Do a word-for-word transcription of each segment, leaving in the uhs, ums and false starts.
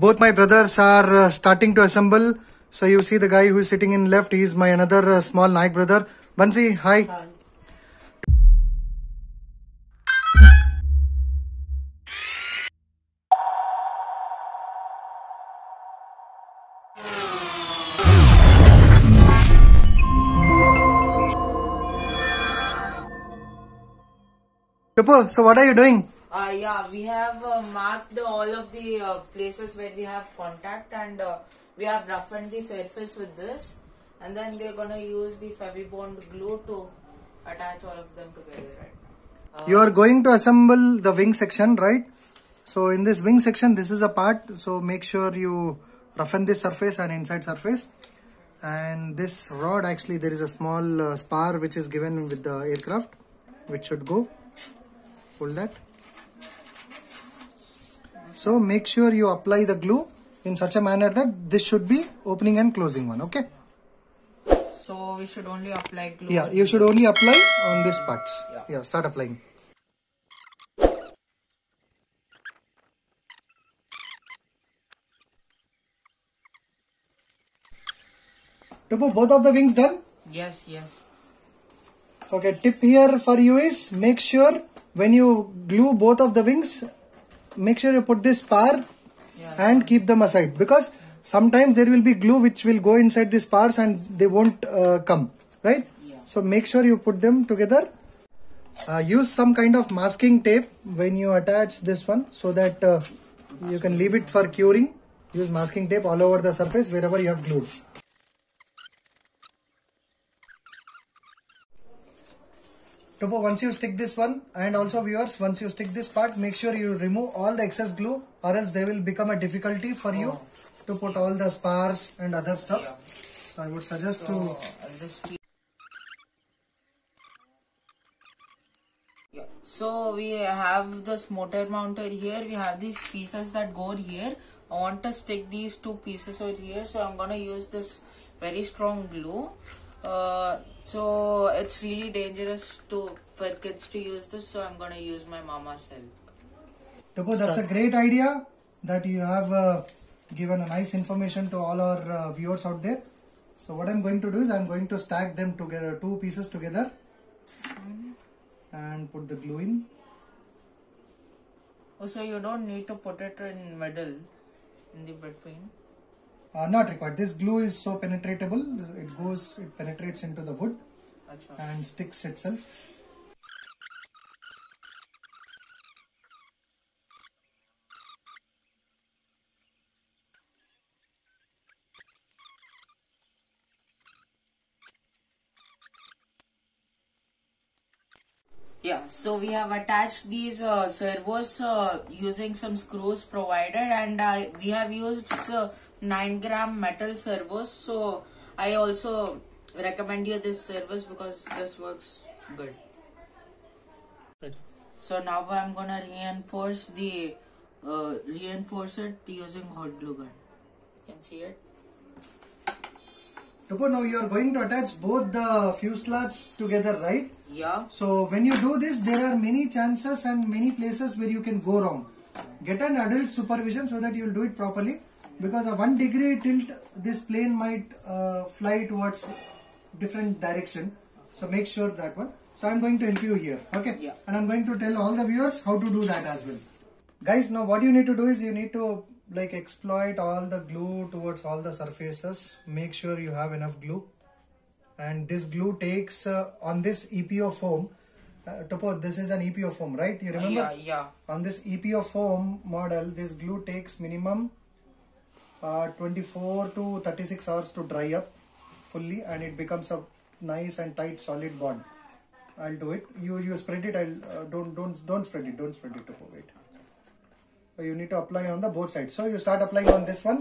Both my brothers are uh, starting to assemble. So you see the guy who is sitting in left, he is my another uh, small Naik brother. Bansi, hi. Hi. So what are you doing? Uh, yeah, we have uh, marked all of the uh, places where we have contact, and uh, we have roughened the surface with this, and then we are going to use the Fevibond glue to attach all of them together right now. Uh, you are going to assemble the wing section, right? So in this wing section, this is a part, so make sure you roughen this surface and inside surface. And this rod, actually there is a small uh, spar which is given with the aircraft, which should go. Pull that. So make sure you apply the glue in such a manner that this should be opening and closing one, okay? So we should only apply glue. Yeah, you should only apply on these parts. Yeah, yeah, start applying. Tipu, both of the wings done? Yes, yes. Okay, tip here for you is, make sure when you glue both of the wings, make sure you put this spar, yeah, and keep them aside, because sometimes there will be glue which will go inside these spars and they won't uh, come, right? Yeah. So make sure you put them together. Uh, use some kind of masking tape when you attach this one, so that uh, you can leave it for curing. Use masking tape all over the surface wherever you have glued. Once you stick this one, and also viewers, once you stick this part, make sure you remove all the excess glue, or else they will become a difficulty for you oh. to put all the spars and other stuff. Yeah. So I would suggest so, to... I'll just keep... yeah. So we have this motor mounter here, we have these pieces that go here. I want to stick these two pieces over here, so I'm going to use this very strong glue. Uh, so it's really dangerous to for kids to use this, so I'm gonna use my mama's help. Tipu, that's Sorry. a great idea that you have uh, given a nice information to all our uh, viewers out there. So what I'm going to do is, I'm going to stack them together, two pieces together, mm-hmm. and put the glue in. Oh, so you don't need to put it in middle, in the between. Uh, not required. This glue is so penetratable, it goes, it penetrates into the wood and sticks itself. Yeah, so we have attached these uh, servos uh, using some screws provided, and uh, we have used uh, nine gram metal servos. So I also recommend you this service because this works good. Right. So now I'm gonna reinforce the uh, reinforce it using hot glue gun. You can see it. Tipu, now you are going to attach both the fuselages together, right? Yeah. So when you do this, there are many chances and many places where you can go wrong. Get an adult supervision so that you will do it properly. Because a one degree tilt, this plane might uh, fly towards different direction. So make sure that one. So I'm going to help you here. Okay. Yeah. And I'm going to tell all the viewers how to do that as well. Guys, now what you need to do is, you need to like exploit all the glue towards all the surfaces. Make sure you have enough glue. And this glue takes uh, on this E P O foam. Uh, Tipu, this is an E P O foam, right? You remember? Yeah, yeah. On this E P O foam model, this glue takes minimum Uh, twenty-four to thirty-six hours to dry up fully, and it becomes a nice and tight solid bond. I'll do it. You you spread it. I'll uh, don't don't don't spread it. Don't spread it. Tipu, wait. So you need to apply on the both sides. So you start applying on this one,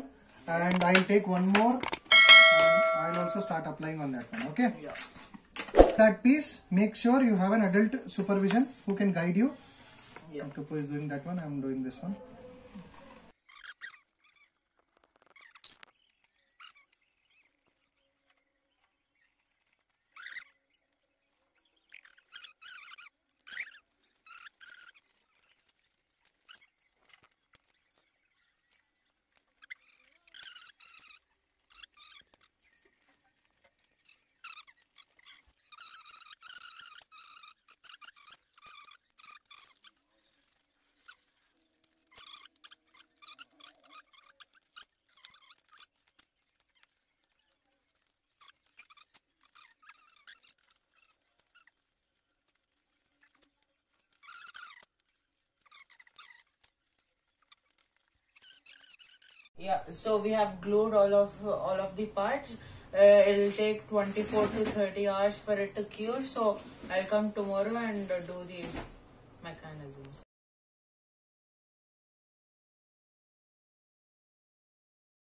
and I'll take one more. And I'll also start applying on that one. Okay. Yeah. That piece. Make sure you have an adult supervision who can guide you. Yeah. Tipu is doing that one. I'm doing this one. Yeah, so we have glued all of all of the parts. Uh, it'll take twenty-four to thirty hours for it to cure, so I'll come tomorrow and do the mechanisms.